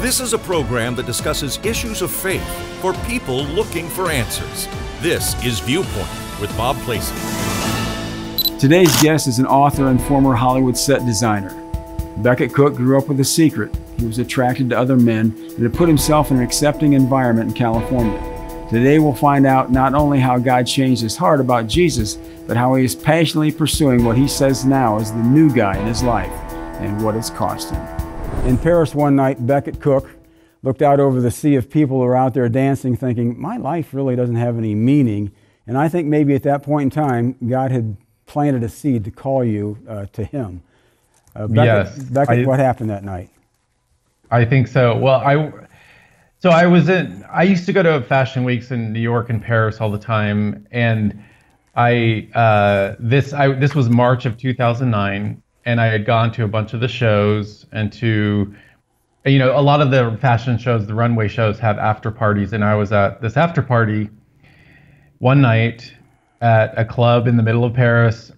This is a program that discusses issues of faith for people looking for answers. This is Viewpoint with Bob Placie. Today's guest is an author and former Hollywood set designer. Beckett Cook grew up with a secret. He was attracted to other men and had put himself in an accepting environment in California. Today we'll find out not only how God changed his heart about Jesus, but how he is passionately pursuing what he says now is the new guy in his life and what it's cost him. In Paris one night, Beckett Cook looked out over the sea of people who were out there dancing, thinking, my life really doesn't have any meaning. And I think maybe at that point in time, God had planted a seed to call you to him. Beckett, what happened that night? I think so. Well, I used to go to fashion weeks in New York and Paris all the time. And this was March of 2009. And I had gone to a bunch of the shows and to, you know, a lot of the fashion shows, the runway shows have after parties. And I was at this after party one night at a club in the middle of Paris.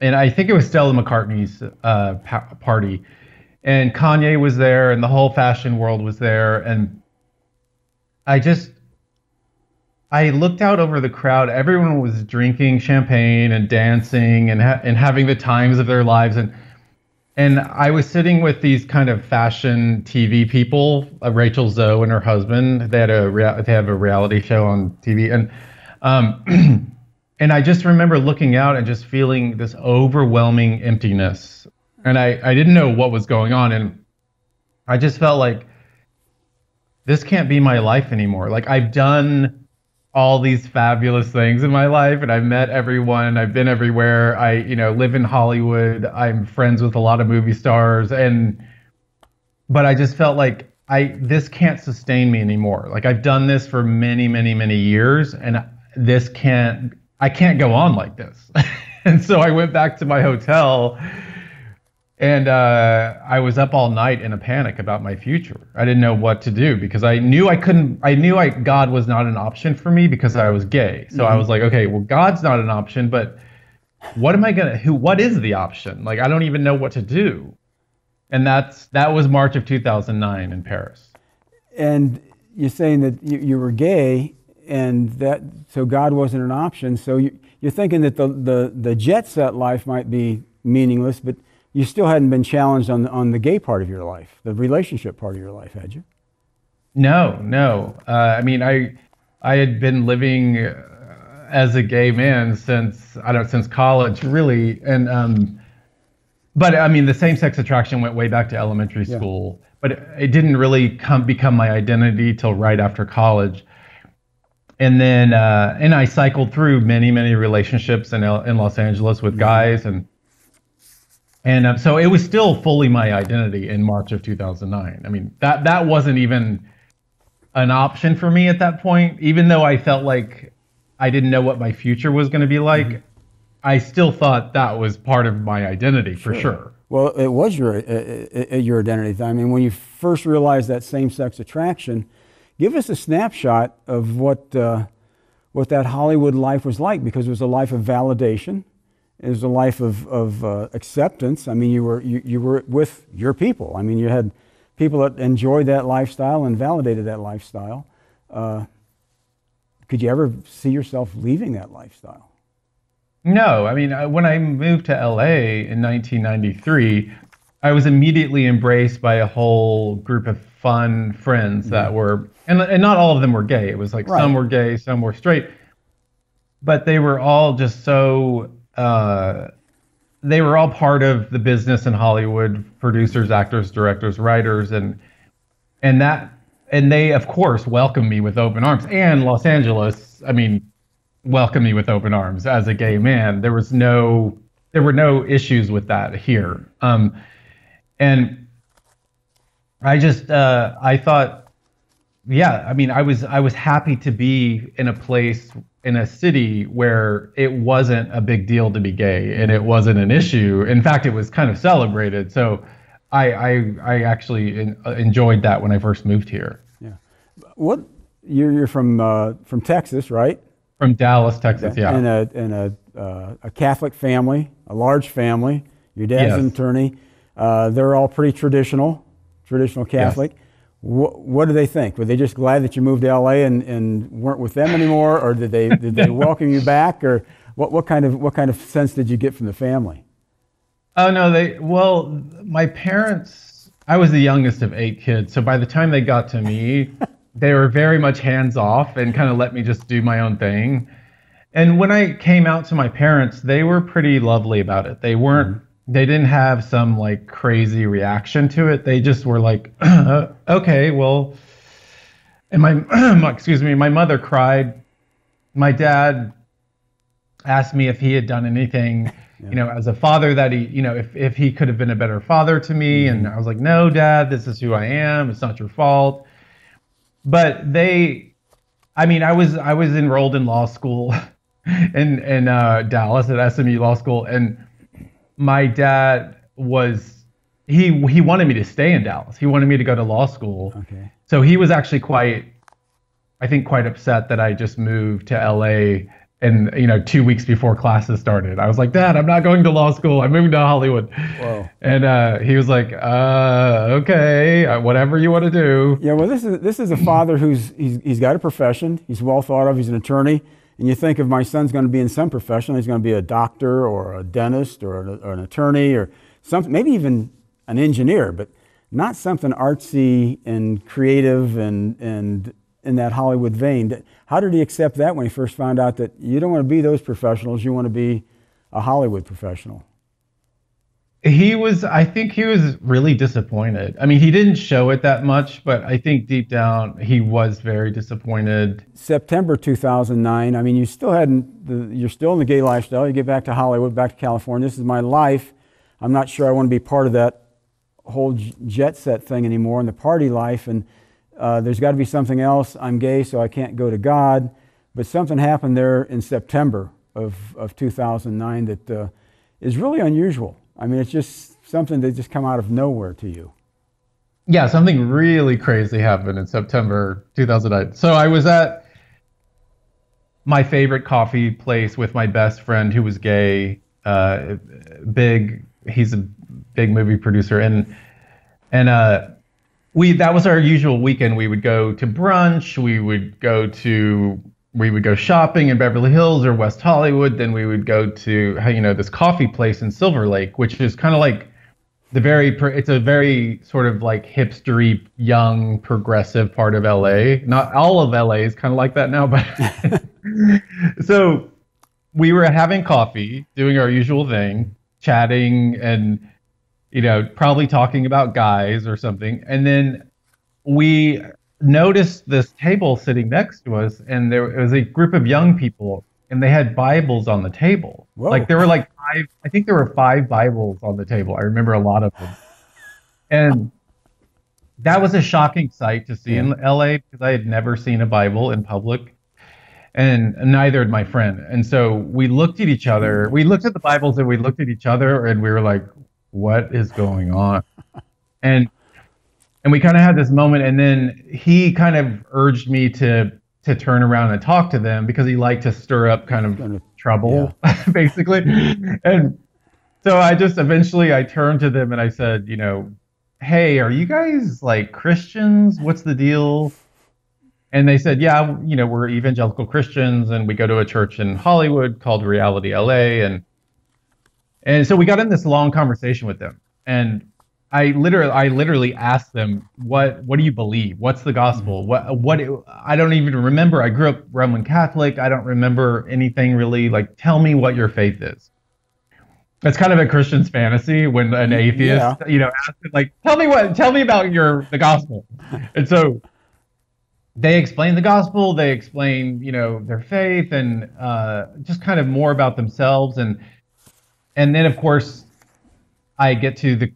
And I think it was Stella McCartney's party. And Kanye was there and the whole fashion world was there. And I looked out over the crowd. Everyone was drinking champagne and dancing and having the times of their lives. And I was sitting with these kind of fashion TV people, Rachel Zoe and her husband. They have a reality show on TV, and and I just remember looking out and just feeling this overwhelming emptiness. And I didn't know what was going on, and I just felt like this can't be my life anymore. Like, I've done all these fabulous things in my life, and I've met everyone, I've been everywhere, I, you know, live in Hollywood, I'm friends with a lot of movie stars, but I just felt like this can't sustain me anymore. Like, I've done this for many, many, many years, and I can't go on like this. And so I went back to my hotel, and I was up all night in a panic about my future. I didn't know what to do because I knew God was not an option for me because I was gay. So I was like, okay, well, God's not an option, but what is the option? Like, I don't even know what to do. And that was March of 2009 in Paris. And you're saying that you were gay, and that, so God wasn't an option. So you're thinking that the jet set life might be meaningless, but you still hadn't been challenged on the gay part of your life, the relationship part of your life, had you? No. I mean, I had been living as a gay man since college, really. And but I mean, the same-sex attraction went way back to elementary school, but it didn't really become my identity till right after college. And then and I cycled through many, many relationships in Los Angeles with guys and so it was still fully my identity in March of 2009. I mean, that wasn't even an option for me at that point. Even though I felt like I didn't know what my future was going to be like, I still thought that was part of my identity for sure. Well, it was your identity. I mean, when you first realized that same-sex attraction, give us a snapshot of what that Hollywood life was like, because it was a life of validation. It was a life of acceptance. I mean, you were with your people. I mean, you had people that enjoyed that lifestyle and validated that lifestyle. Could you ever see yourself leaving that lifestyle? No. I mean, when I moved to LA in 1993, I was immediately embraced by a whole group of fun friends that were, and not all of them were gay. It was like some were gay, some were straight, but they were all just so. They were all part of the business in Hollywood, producers, actors, directors, writers, and they of course welcomed me with open arms. And Los Angeles, I mean, welcomed me with open arms as a gay man. There were no issues with that here. And I just I thought, yeah, I mean, I was happy to be in a place, in a city where it wasn't a big deal to be gay and it wasn't an issue. In fact, it was kind of celebrated. So I actually enjoyed that when I first moved here. Yeah. What, you're from Texas, right? From Dallas, Texas, yeah. In a Catholic family, a large family. Your dad's an attorney. They're all pretty traditional Catholic. Yes. What do they think? Were they just glad that you moved to LA and weren't with them anymore, or did they welcome you back, or what kind of sense did you get from the family? Oh no, my parents. I was the youngest of 8 kids, so by the time they got to me, they were very much hands off and kind of let me just do my own thing. And when I came out to my parents, they were pretty lovely about it. They weren't. Mm-hmm. They didn't have some like crazy reaction to it. They just were like, okay, well, and my mother cried. My dad asked me if he had done anything, as a father that he, if he could have been a better father to me. Mm-hmm. And I was like, no, Dad, this is who I am. It's not your fault. But I was enrolled in law school in Dallas at SMU law school. And my dad was, he wanted me to stay in Dallas. He wanted me to go to law school. Okay. So he was actually quite upset that I just moved to LA and, 2 weeks before classes started. I was like, Dad, I'm not going to law school. I'm moving to Hollywood. Whoa. And he was like, okay, whatever you want to do. Yeah, well, this is a father who's, he's got a profession. He's well thought of. He's an attorney. And you think if my son's going to be in some profession, he's going to be a doctor or a dentist or an attorney or something, maybe even an engineer, but not something artsy and creative and in that Hollywood vein. How did he accept that when he first found out that you don't want to be those professionals, you want to be a Hollywood professional? I think he was really disappointed. I mean, he didn't show it that much, but I think deep down he was very disappointed. September 2009, I mean, you still you're still in the gay lifestyle. You get back to Hollywood, back to California. This is my life. I'm not sure I want to be part of that whole jet set thing anymore and the party life. And there's got to be something else. I'm gay, so I can't go to God. But something happened there in September of 2009 that is really unusual. I mean, it's just something that just come out of nowhere to you. Yeah, something really crazy happened in September 2009. So I was at my favorite coffee place with my best friend who was gay. He's a big movie producer, and that was our usual weekend. We would go to brunch. We would go shopping in Beverly Hills or West Hollywood. Then we would go to, this coffee place in Silver Lake, which is kind of like it's a very sort of like hipstery, young, progressive part of LA. Not all of LA is kind of like that now, but so we were having coffee, doing our usual thing, chatting and, probably talking about guys or something. And then we noticed this table sitting next to us, and there was a group of young people, and they had Bibles on the table. Whoa. Like there were like 5, I think there were 5 Bibles on the table. I remember a lot of them. And that was a shocking sight to see in LA because I had never seen a Bible in public, and neither had my friend. And so we looked at each other. We looked at the Bibles and we looked at each other and we were like, what is going on? And we kind of had this moment, and then he kind of urged me to turn around and talk to them because he liked to stir up kind of trouble, yeah. basically. And so I just eventually I turned to them and I said, hey, are you guys like Christians? What's the deal? And they said, yeah, we're evangelical Christians, and we go to a church in Hollywood called Reality LA. And so we got in this long conversation with them, and I literally asked them, what do you believe? What's the gospel? What I don't even remember. I grew up Roman Catholic. I don't remember anything really. Like, tell me what your faith is. That's kind of a Christian's fantasy when an atheist, asks them, like, tell me about the gospel. And so they explain the gospel. They explain, their faith and just kind of more about themselves. And then, of course, I get to the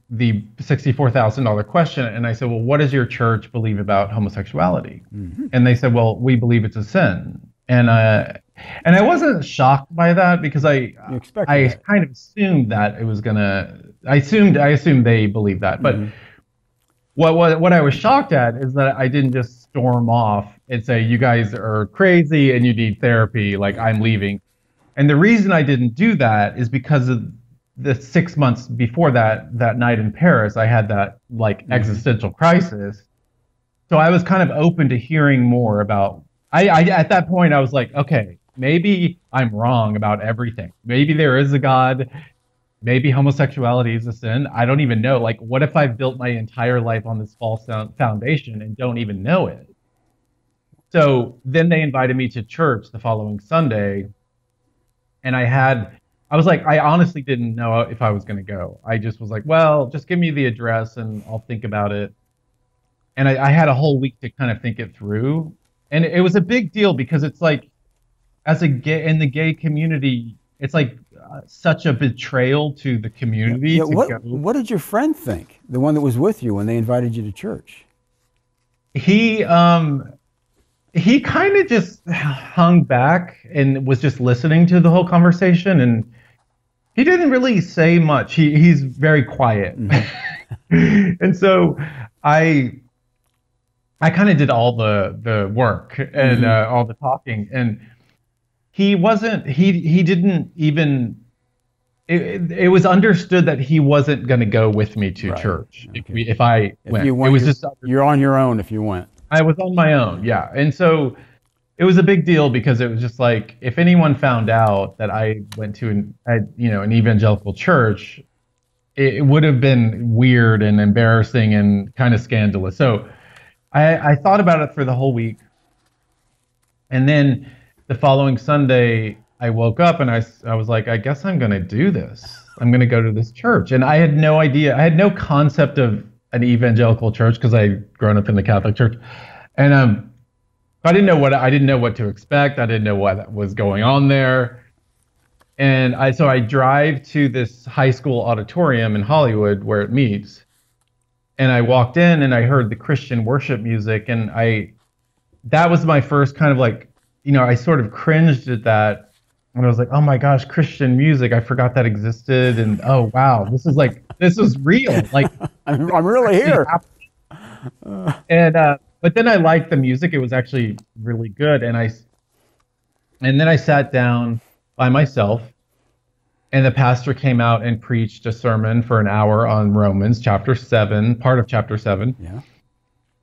$64,000 question, and I said, well, what does your church believe about homosexuality? Mm-hmm. And they said, well, we believe it's a sin. And I wasn't shocked by that because I kind of assumed that it was I assumed they believed that. But mm-hmm. what I was shocked at is that I didn't just storm off and say, you guys are crazy and you need therapy, like I'm leaving. And the reason I didn't do that is because of the 6 months before that night in Paris, I had that like existential crisis So I was kind of open to hearing more about, I at that point I was like, okay, maybe I'm wrong about everything. Maybe there is a God. Maybe homosexuality is a sin. I don't even know. Like, what if I've built my entire life on this false foundation and don't even know it? So then they invited me to church the following Sunday. And I was like, I honestly didn't know if I was going to go. I just was like, well, just give me the address and I'll think about it. And I had a whole week to kind of think it through. And it was a big deal because it's like, as a gay, in the gay community, it's like such a betrayal to the community. Yeah, what did your friend think? The one that was with you when they invited you to church? He kind of just hung back and was just listening to the whole conversation, and he didn't really say much. He's very quiet. Mm-hmm. And so I kind of did all the work and mm-hmm. All the talking, and he didn't even, it was understood that he wasn't going to go with me to right. church. Okay. If I went. You're on your own if you went. I was on my own, yeah. And so it was a big deal because it was just like, if anyone found out that I went to an evangelical church, it would have been weird and embarrassing and kind of scandalous. So I thought about it for the whole week. And then the following Sunday, I woke up and I was like, I guess I'm going to do this. I'm going to go to this church. And I had no idea. I had no concept of an evangelical church because I'd grown up in the Catholic Church. And I didn't know what to expect. I didn't know what was going on there. And I drive to this high school auditorium in Hollywood where it meets. And I walked in and I heard the Christian worship music. And that was my first kind of like, I sort of cringed at that, and I was like, oh my gosh, Christian music, I forgot that existed, and oh wow, this is real. Like, I'm really here. But then I liked the music, it was actually really good, and then I sat down by myself, and the pastor came out and preached a sermon for an hour on Romans chapter 7, part of chapter 7. Yeah.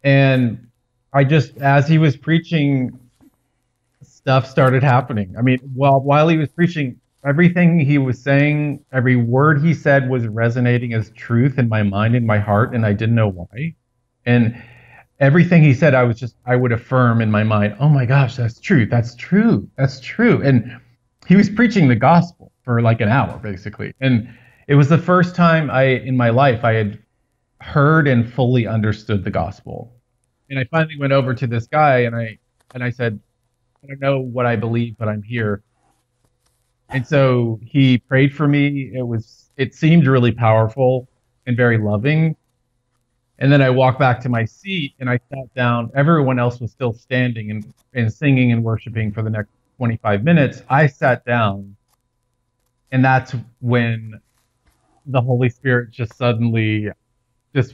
And I just, as he was preaching, stuff started happening. I mean, while he was preaching, everything he was saying, every word he said was resonating as truth in my mind, in my heart, and I didn't know why. And everything he said, I would affirm in my mind, oh my gosh, that's true, that's true, that's true. And he was preaching the gospel for like an hour, basically. And it was the first time in my life, I had heard and fully understood the gospel. And I finally went over to this guy and I said, I don't know what I believe, but I'm here. And so he prayed for me. It seemed really powerful and very loving. And then I walked back to my seat and I sat down. Everyone else was still standing and singing and worshiping for the next 25 minutes. I sat down, and that's when the Holy Spirit just suddenly just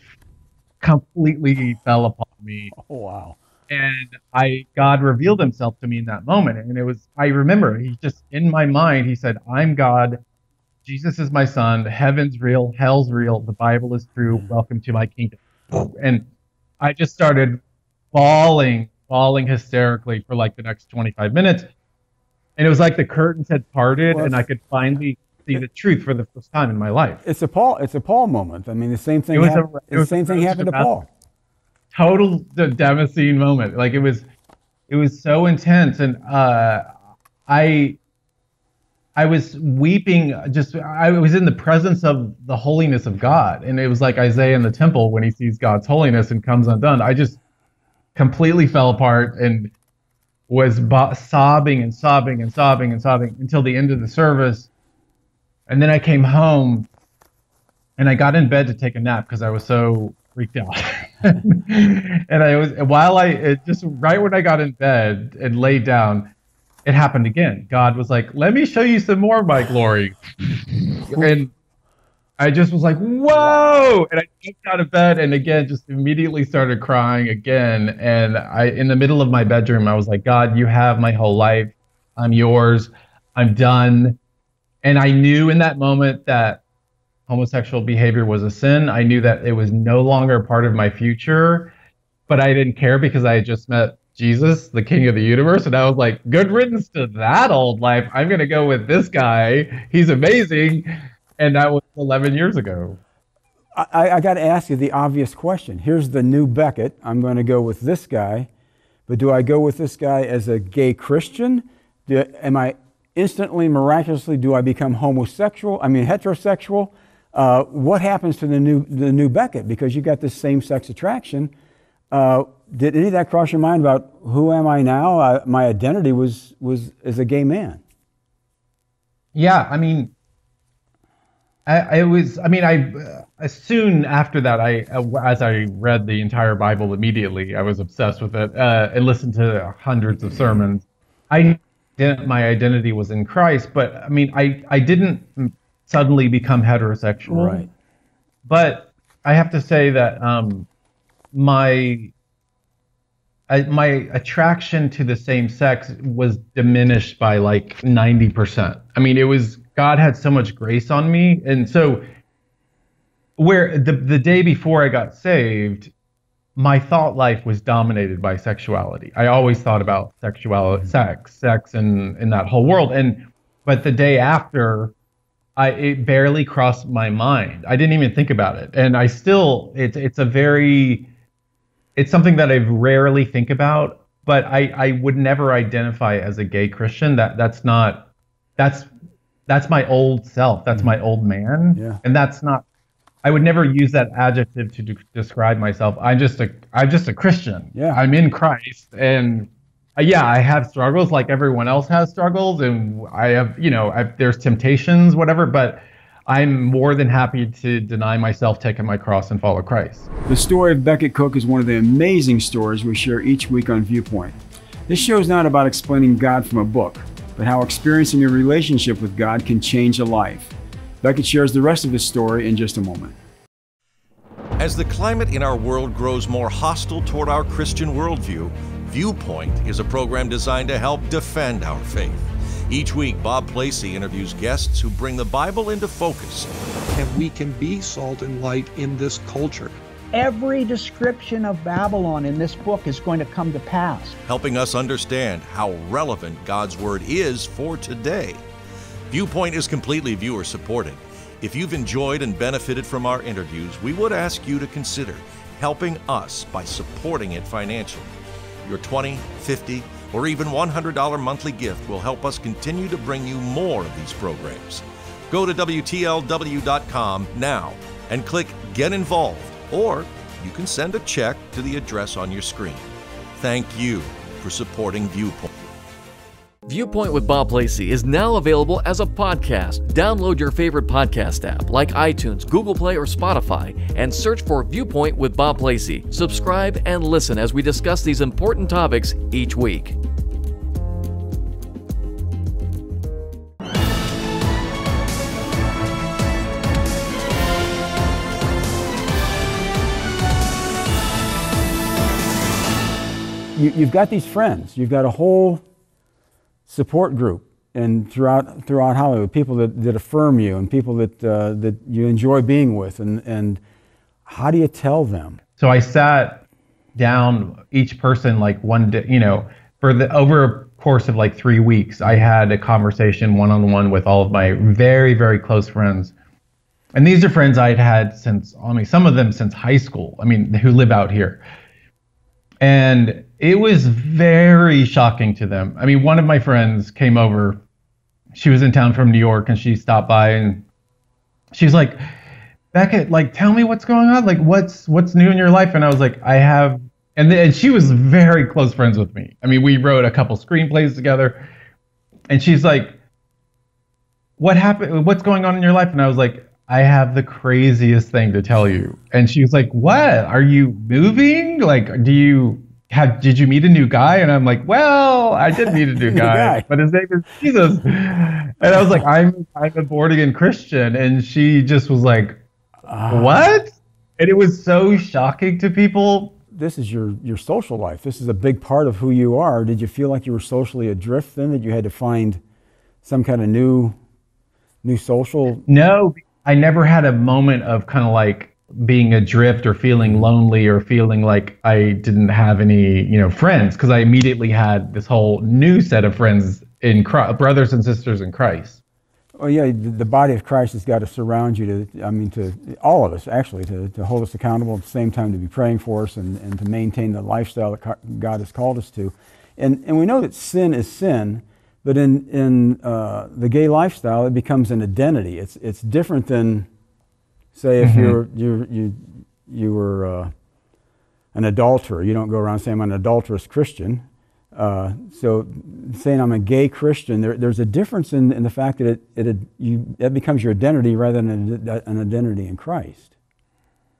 completely fell upon me. Oh, wow. And God revealed himself to me in that moment. And I remember, he just, in my mind, he said, I'm God, Jesus is my son, heaven's real, hell's real, the Bible is true, welcome to my kingdom. And I just started bawling hysterically for like the next 25 minutes. And it was like the curtains had parted and I could finally see the truth for the first time in my life. It's a Paul moment. I mean, the same thing happened to Paul. Total Damascene moment. Like, it was so intense, and I was weeping. Just, I was in the presence of the holiness of God, and it was like Isaiah in the temple when he sees God's holiness and comes undone. I just completely fell apart and was sobbing and sobbing and sobbing and sobbing until the end of the service, and then I came home, and I got in bed to take a nap because I was so freaked out. And right when I got in bed and laid down, it happened again. God was like, let me show you some more of my glory. And I just was like, whoa. And I jumped out of bed and again, just immediately started crying again. And in the middle of my bedroom, I was like, God, you have my whole life. I'm yours. I'm done. And I knew in that moment that homosexual behavior was a sin. I knew that it was no longer a part of my future, but I didn't care because I had just met Jesus, the King of the universe. And I was like, good riddance to that old life. I'm going to go with this guy. He's amazing. And that was 11 years ago. I got to ask you the obvious question. Here's the new Beckett. I'm going to go with this guy. But do I go with this guy as a gay Christian? Am I instantly, miraculously, do I become homosexual? I mean, heterosexual? What happens to the new Beckett? Because you got this same-sex attraction. Did any of that cross your mind about who am I now? My identity was as a gay man. Yeah, I mean, soon after that, as I read the entire Bible immediately, I was obsessed with it and listened to hundreds of sermons. My identity was in Christ, but I mean, I didn't suddenly become heterosexual. Right. But I have to say that my attraction to the same sex was diminished by like 90%. I mean, it was, God had so much grace on me. And so where the day before I got saved, my thought life was dominated by sexuality. I always thought about sexuality, sex and that whole world. But the day after, it barely crossed my mind. I didn't even think about it. And I still, it's something that I rarely think about, but I would never identify as a gay Christian. That's my old self. That's my old man. Yeah. And that's not, I would never use that adjective to describe myself. I'm just a Christian. Yeah. I'm in Christ. And yeah, I have struggles like everyone else has struggles. And I have, there's temptations, whatever, but I'm more than happy to deny myself, take my cross, and follow Christ. The story of Beckett Cook is one of the amazing stories we share each week on Viewpoint. This show is not about explaining God from a book, but how experiencing a relationship with God can change a life. Beckett shares the rest of his story in just a moment. As the climate in our world grows more hostile toward our Christian worldview, Viewpoint is a program designed to help defend our faith. Each week, Bob Placie interviews guests who bring the Bible into focus. And we can be salt and light in this culture. Every description of Babylon in this book is going to come to pass. Helping us understand how relevant God's Word is for today. Viewpoint is completely viewer-supported. If you've enjoyed and benefited from our interviews, we would ask you to consider helping us by supporting it financially. Your $20, $50, or even $100 monthly gift will help us continue to bring you more of these programs. Go to WTLW.com now and click Get Involved, or you can send a check to the address on your screen. Thank you for supporting Viewpoint. Viewpoint with Bob Placie is now available as a podcast. Download your favorite podcast app like iTunes, Google Play, or Spotify and search for Viewpoint with Bob Placie. Subscribe and listen as we discuss these important topics each week. You've got these friends. You've got a whole support group, and throughout Hollywood, people that affirm you and people that you enjoy being with, and how do you tell them? So I sat down each person like one day, over a course of like 3 weeks, I had a conversation one-on-one with all of my very, very close friends. And these are friends I'd had some of them since high school, who live out here. And it was very shocking to them. I mean, one of my friends came over. She was in town from New York, and she stopped by, and she's like, "Beckett, tell me what's going on. What's new in your life?" And I was like, "I have." And she was very close friends with me. I mean, we wrote a couple screenplays together. And she's like, "What happened? What's going on in your life?" And I was like, "I have the craziest thing to tell you." And she was like, "What? Are you moving? Did you meet a new guy?" And I'm like, "Well, I did meet a new guy, but his name is Jesus." And I was like, I'm a born-again Christian. And she just was like, "What?" And it was so shocking to people. This is your social life. This is a big part of who you are. Did you feel like you were socially adrift then, that you had to find some kind of new social? No, I never had a moment of kind of like, being adrift or feeling lonely or feeling like I didn't have any, you know, friends, because I immediately had this whole new set of friends in Christ, brothers and sisters in Christ. Oh yeah, the body of Christ has got to surround you to, I mean, to all of us actually, to hold us accountable at the same time, to be praying for us and to maintain the lifestyle that God has called us to. And we know that sin is sin, but in the gay lifestyle, it becomes an identity. It's different than, say, if you were an adulterer. You don't go around saying I'm an adulterous Christian. So saying I'm a gay Christian, there's a difference in the fact that it becomes your identity rather than an identity in Christ.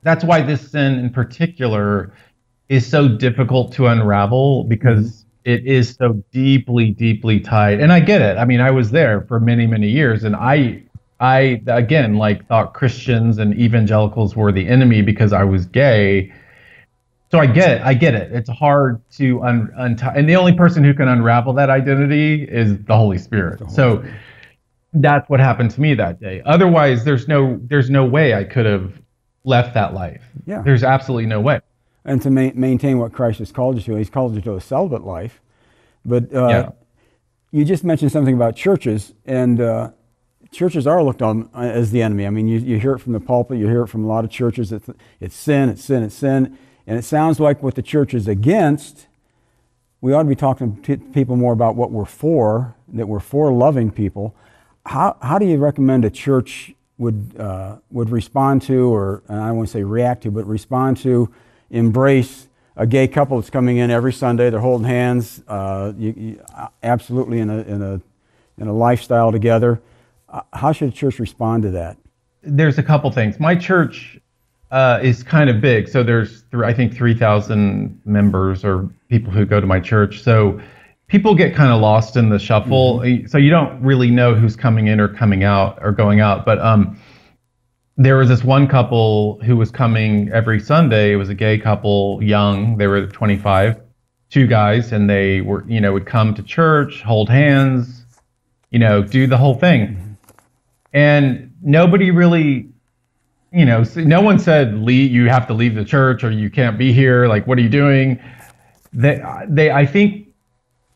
That's why this sin in particular is so difficult to unravel, because it is so deeply, deeply tied. And I get it. I mean, I was there for many, many years, and I again, like, thought Christians and evangelicals were the enemy because I was gay. So I get it. It's hard to untie. And the only person who can unravel that identity is the Holy Spirit. So that's what happened to me that day. Otherwise, there's no way I could have left that life. Yeah. There's absolutely no way. And to maintain what Christ has called you to, He's called you to a celibate life. But you just mentioned something about churches, and churches are looked on as the enemy. I mean, you hear it from the pulpit, you hear it from a lot of churches. It's sin, it's sin, it's sin. And it sounds like what the church is against, we ought to be talking to people more about what we're for, that we're for loving people. How do you recommend a church would respond to, or I don't want to say react to, but respond to, embrace a gay couple that's coming in every Sunday, they're holding hands, absolutely in a lifestyle together. How should a church respond to that? There's a couple things. My church is kind of big. So there's, I think, 3,000 members or people who go to my church. So people get kind of lost in the shuffle. Mm-hmm. So you don't really know who's coming in or coming out or going out. But there was this one couple who was coming every Sunday. It was a gay couple, young. They were 25, two guys, and they were, you know, would come to church, hold hands, you know, do the whole thing. And nobody really... You know, no one said, you have to leave the church or you can't be here. Like, what are you doing? I think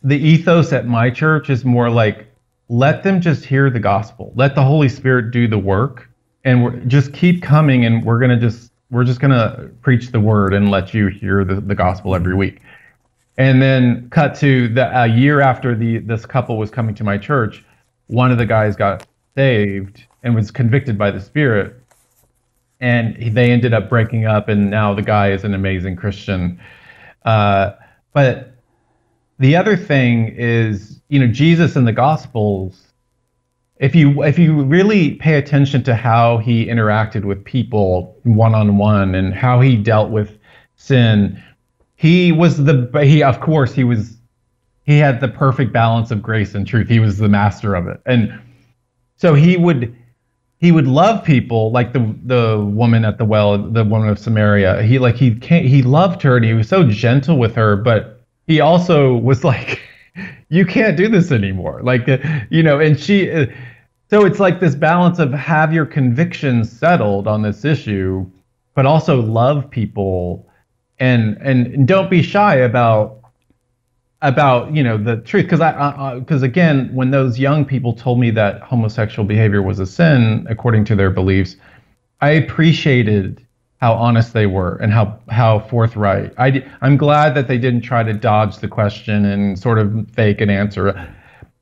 the ethos at my church is more like, let them just hear the gospel. Let the Holy Spirit do the work, and just keep coming. And we're just going to preach the word and let you hear the gospel every week. And then cut to a year after this couple was coming to my church, one of the guys got saved and was convicted by the Spirit. And they ended up breaking up, and now the guy is an amazing Christian. But the other thing is, you know, Jesus in the Gospels, if you really pay attention to how he interacted with people one-on-one and how he dealt with sin, he had the perfect balance of grace and truth. He was the master of it. And so he would love people, like the woman at the well, the woman of Samaria. He loved her, and he was so gentle with her, but he also was like, you can't do this anymore. Like, you know, and so it's like this balance of have your convictions settled on this issue, but also love people and don't be shy about, you know, the truth. Because again, when those young people told me that homosexual behavior was a sin according to their beliefs, I appreciated how honest they were and how forthright. I'm glad that they didn't try to dodge the question and sort of fake an answer.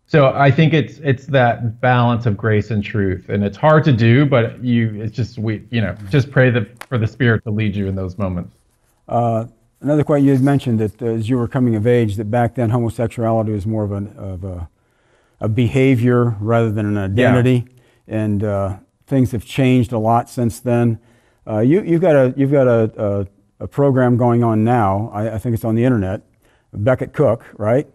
So I think it's that balance of grace and truth, and it's hard to do, but just pray for the Spirit to lead you in those moments. Another question, you had mentioned that as you were coming of age, that back then homosexuality was more of a behavior rather than an identity, and things have changed a lot since then. You've got a program going on now. I think it's on the internet, Beckett Cook, right?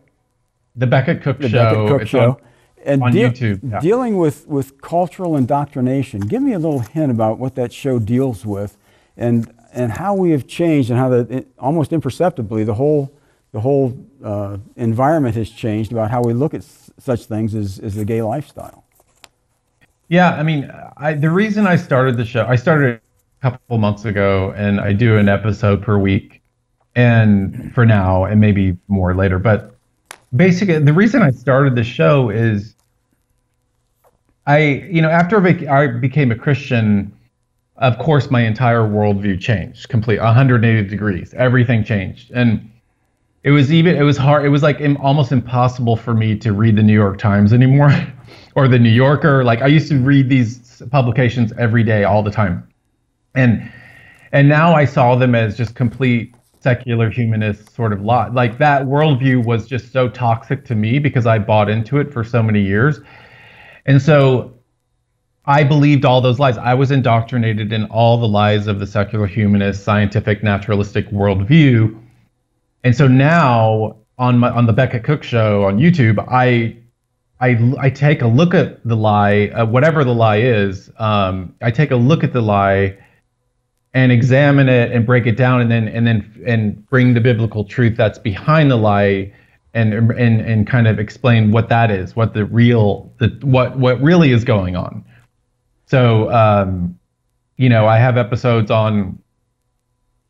The Beckett Cook show. The Beckett Cook show. On YouTube. Yeah. Dealing with cultural indoctrination. Give me a little hint about what that show deals with, and how we have changed, and how almost imperceptibly the whole environment has changed about how we look at such things as the gay lifestyle. Yeah, I mean, the reason I started the show, I started couple months ago, and I do an episode per week, and for now, and maybe more later. But basically, the reason I started the show is after I became a Christian, of course, my entire worldview changed completely, 180 degrees. Everything changed. And it was hard. It was like almost impossible for me to read the New York Times anymore or the New Yorker. Like, I used to read these publications every day, all the time. And now I saw them as just complete secular humanist sort of lot. Like, that worldview was just so toxic to me because I bought into it for so many years. And so I believed all those lies. I was indoctrinated in all the lies of the secular humanist, scientific, naturalistic worldview. And so now on the Beckett Cook show on YouTube, I take a look at the lie, whatever the lie is. I take a look at the lie and examine it and break it down, and bring the biblical truth that's behind the lie, and kind of explain what that is, what the real, what really is going on. So, I have episodes on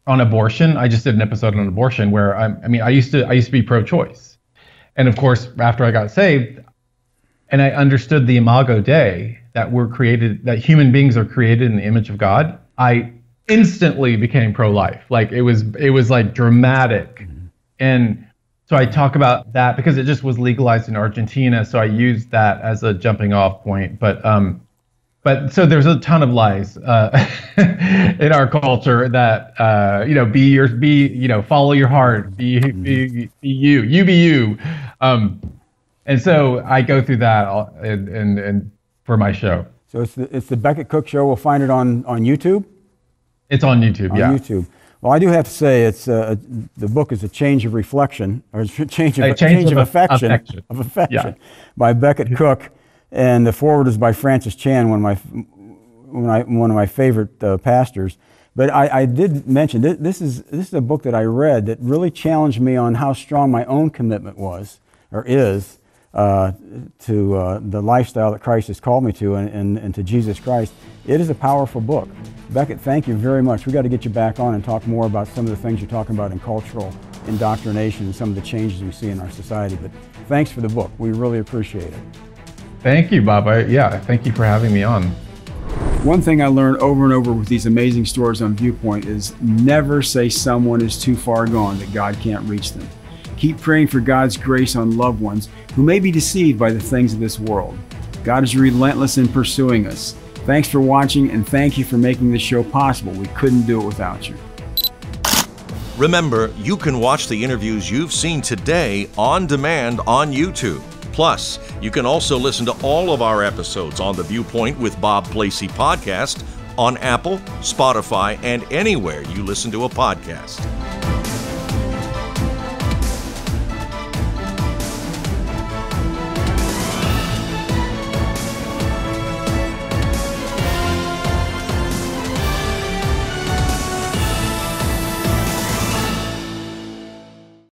abortion. I just did an episode on abortion where I used to be pro-choice. And of course, after I got saved and I understood the Imago Dei, that we're created, that human beings are created in the image of God, I instantly became pro-life. Like, it was like dramatic. Mm-hmm. And so I talk about that because it just was legalized in Argentina. So I used that as a jumping off point, but so there's a ton of lies in our culture that follow your heart, be you. And so I go through that and for my show. So it's the Beckett Cook show. We'll find it on YouTube. It's on YouTube. YouTube. Well, I do have to say it's the book is A Change of Reflection, or a change of affection by Beckett Cook. And the foreword is by Francis Chan, one of my favorite pastors. But I did mention this is a book that I read that really challenged me on how strong my own commitment was or is to the lifestyle that Christ has called me to and to Jesus Christ. It is a powerful book. Beckett, thank you very much. We've got to get you back on and talk more about some of the things you're talking about in cultural indoctrination and some of the changes we see in our society. But thanks for the book. We really appreciate it. Thank you, Bob. Thank you for having me on. One thing I learned over and over with these amazing stories on Viewpoint is never say someone is too far gone that God can't reach them. Keep praying for God's grace on loved ones who may be deceived by the things of this world. God is relentless in pursuing us. Thanks for watching, and thank you for making this show possible. We couldn't do it without you. Remember, you can watch the interviews you've seen today on demand on YouTube. Plus, you can also listen to all of our episodes on the Viewpoint with Bob Placie podcast on Apple, Spotify, and anywhere you listen to a podcast.